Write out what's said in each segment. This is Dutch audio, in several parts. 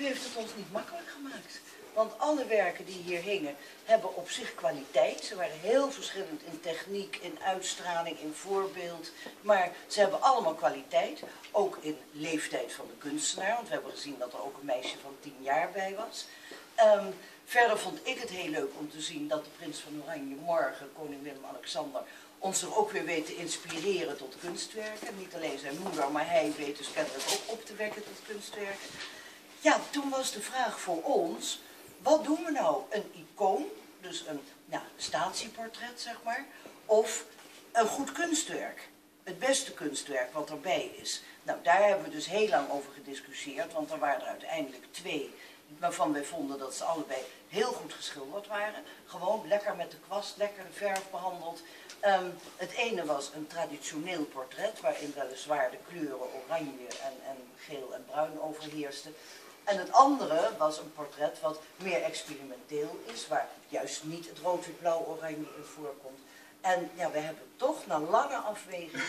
U heeft het ons niet makkelijk gemaakt. Want alle werken die hier hingen hebben op zich kwaliteit. Ze waren heel verschillend in techniek, in uitstraling, in voorbeeld. Maar ze hebben allemaal kwaliteit. Ook in leeftijd van de kunstenaar. Want we hebben gezien dat er ook een meisje van 10 jaar bij was. Verder vond ik het heel leuk om te zien dat de prins van Oranje morgen, koning Willem-Alexander, ons er ook weer weet te inspireren tot kunstwerken. Niet alleen zijn moeder, maar hij weet dus kennelijk ook op te wekken tot kunstwerken. Ja, toen was de vraag voor ons, wat doen we nou? Een icoon, dus een Staatsieportret zeg maar, of een goed kunstwerk? Het beste kunstwerk wat erbij is. Nou, daar hebben we dus heel lang over gediscussieerd, want er waren er uiteindelijk 2... waarvan wij vonden dat ze allebei heel goed geschilderd waren. Gewoon lekker met de kwast, lekker de verf behandeld. Het ene was een traditioneel portret, waarin weliswaar de kleuren oranje en geel en bruin overheersten. En het andere was een portret wat meer experimenteel is, waar juist niet het rood, wit, blauw, oranje in voorkomt. En ja, we hebben toch na lange afweging,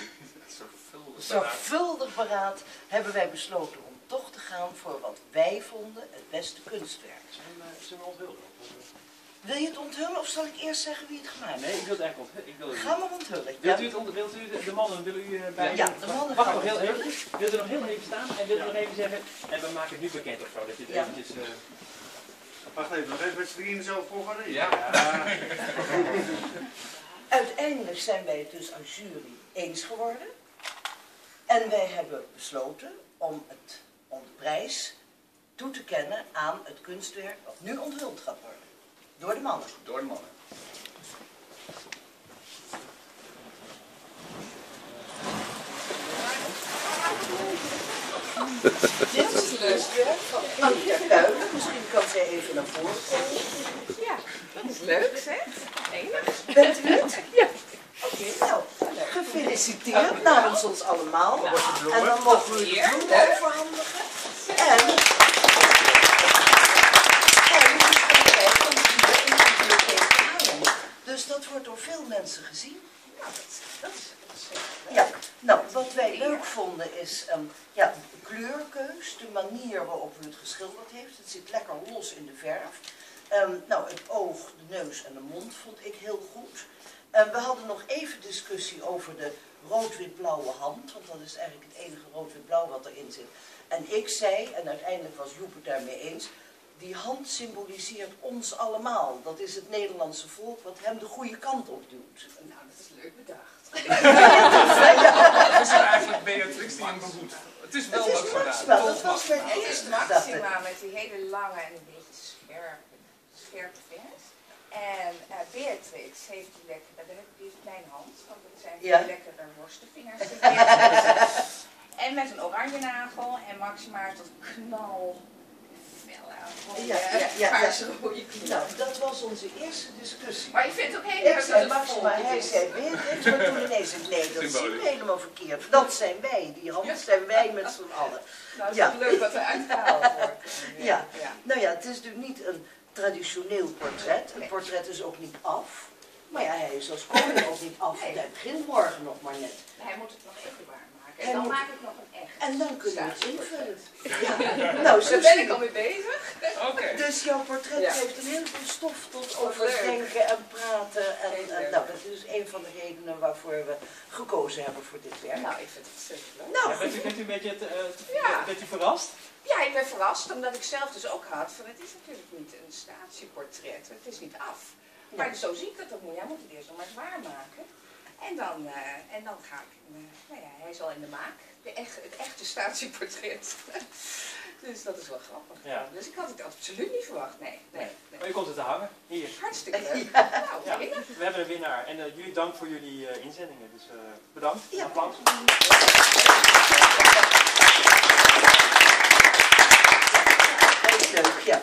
zorgvuldig beraad, hebben wij besloten om toch te gaan voor wat wij vonden het beste kunstwerk. Zullen we onthullen? Wil je het onthullen of zal ik eerst zeggen wie het gemaakt heeft? Nee, ik wil het eigenlijk onthullen. Ga maar onthullen. Ja. Wilt u de mannen, willen u bij? Ja, de mannen. Wacht nog heel even. Wilt u nog heel even staan en wilt u nog even zeggen, en we maken het nu bekend of zo, dat dit eventjes... Wacht even, nog even met z'n drieën zo volgen. Ja. Uiteindelijk zijn wij het dus als jury eens geworden. En wij hebben besloten om de prijs toe te kennen aan het kunstwerk dat nu onthuld gaat worden. Door de mannen. Door de mannen. Dit is het kunstwerk van Ank ter Kuile. Misschien kan zij even naar voren komen. Ja, dat is leuk zeg. Enig. Bent u het? Ja. Oké, nou, gefeliciteerd namens ons allemaal. Nou, en dan mogen we de bloem overhandigen. Dus dat wordt door veel mensen gezien. Ja, ja. Nou, wat wij leuk vonden is de kleurkeus, de manier waarop u het geschilderd heeft. Het zit lekker los in de verf. Het oog, de neus en de mond vond ik heel goed. We hadden nog even discussie over de rood-wit-blauwe hand, want dat is eigenlijk het enige rood-wit-blauw wat erin zit. En ik zei, en uiteindelijk was Joep het daarmee eens, die hand symboliseert ons allemaal. Dat is het Nederlandse volk wat hem de goede kant op duwt. Nou, dat is leuk bedacht. Dat is eigenlijk Beatrix die hem behoedt. Het is wel wat gedaan. Dat was mijn eerste Maxima met die hele lange en een beetje scherpe vingers. En Beatrix heeft die lekker, daar heb ik die kleine hand, want dat zijn die lekkere worstenvingers. En met een oranje nagel en Maxima tot knal. Dat was onze eerste discussie. Maar ik vind het ook heel erg dat Maxima, hij zei Beatrix, maar toen ineens het nee, dat zien we helemaal verkeerd. Dat zijn wij, die hand zijn wij met z'n allen. Nou, is het leuk dat er uitgehaald wordt. Ja, nou ja, het is natuurlijk niet een traditioneel portret. Een portret is ook niet af. Maar ja, hij is als koning ook niet af. Hij begint morgen nog maar net. Hij moet het nog even waarmaken. En dan maak ik nog een echt. En dan kunnen we het invullen. Ja. Nou, zo ben ik al mee bezig. Okay. Dus jouw portret heeft een heleboel stof tot overdenken en praten. En dat is een van de redenen waarvoor we gekozen hebben voor dit werk. Nou, ik vind het zeker leuk. Nou, bent u een beetje bent u verrast? Ja, ik ben verrast, omdat ik zelf dus ook had van het is natuurlijk niet een statieportret, het is niet af. Maar zo zie ik dat ook niet, jij moet het eerst nog maar eens waarmaken. En dan ga ik, hij is al in de maak, het echte statieportret. Dus dat is wel grappig. Ja. Dus ik had het absoluut niet verwacht, nee. Maar je komt het te hangen, hier. Hartstikke leuk. Nou, we hebben een winnaar en jullie dank voor jullie inzendingen, dus bedankt. Ja. Applaus. Ja.